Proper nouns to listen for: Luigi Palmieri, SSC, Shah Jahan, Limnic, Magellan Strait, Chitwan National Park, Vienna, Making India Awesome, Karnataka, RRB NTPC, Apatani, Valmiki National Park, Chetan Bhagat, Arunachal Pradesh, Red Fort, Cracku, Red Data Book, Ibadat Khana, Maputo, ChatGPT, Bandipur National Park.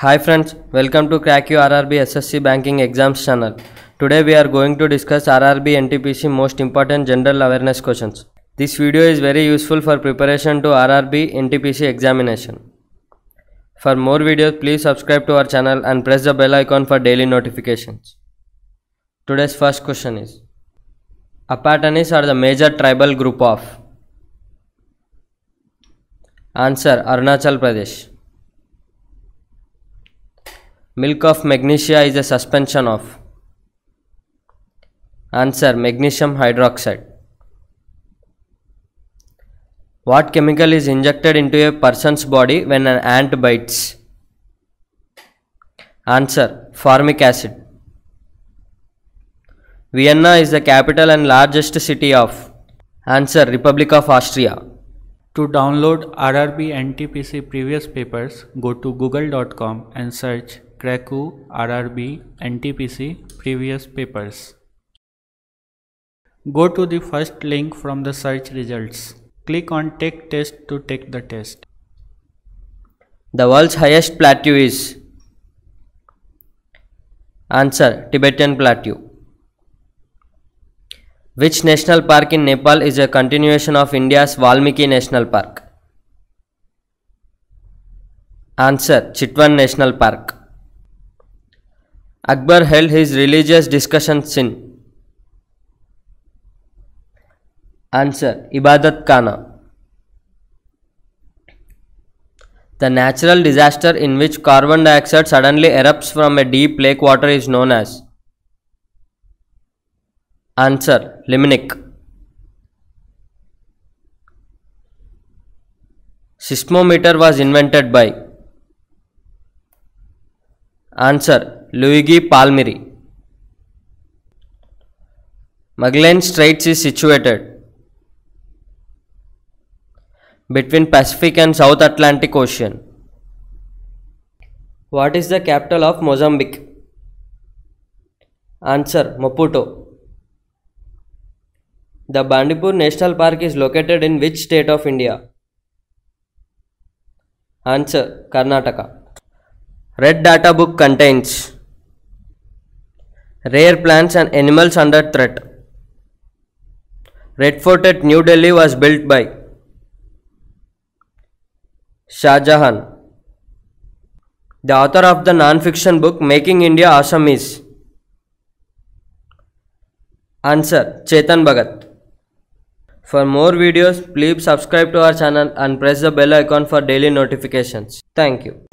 Hi friends, welcome to Cracku RRB SSC Banking Exams channel. Today we are going to discuss RRB NTPC most important general awareness questions. This video is very useful for preparation to RRB NTPC examination. For more videos, please subscribe to our channel and press the bell icon for daily notifications. Today's first question is, Apatanis are the major tribal group of? Answer, Arunachal Pradesh. Milk of magnesia is a suspension of? Answer, magnesium hydroxide. What chemical is injected into a person's body when an ant bites? Answer, formic acid. Vienna is the capital and largest city of? Answer, Republic of Austria. To download RRB NTPC previous papers, go to google.com and search Cracku RRB NTPC previous papers. Go to the first link from the search results. Click on Take Test to take the test. The world's highest plateau is? Answer, Tibetan Plateau. Which national park in Nepal is a continuation of India's Valmiki National Park? Answer, Chitwan National Park. Akbar held his religious discussions in? Answer, Ibadat Khana. The natural disaster in which carbon dioxide suddenly erupts from a deep lake water is known as? Answer, Limnic. Seismometer was invented by? Answer, Luigi Palmieri. Magellan Strait is situated? Between Pacific and South Atlantic Ocean. What is the capital of Mozambique? Answer, Maputo. The Bandipur National Park is located in which state of India? Answer, Karnataka. Red Data Book contains? Rare plants and animals under threat. Red Fort at New Delhi was built by? Shah Jahan. The author of the non-fiction book Making India Awesome is? Answer, Chetan Bhagat. For more videos, please subscribe to our channel and press the bell icon for daily notifications. Thank you.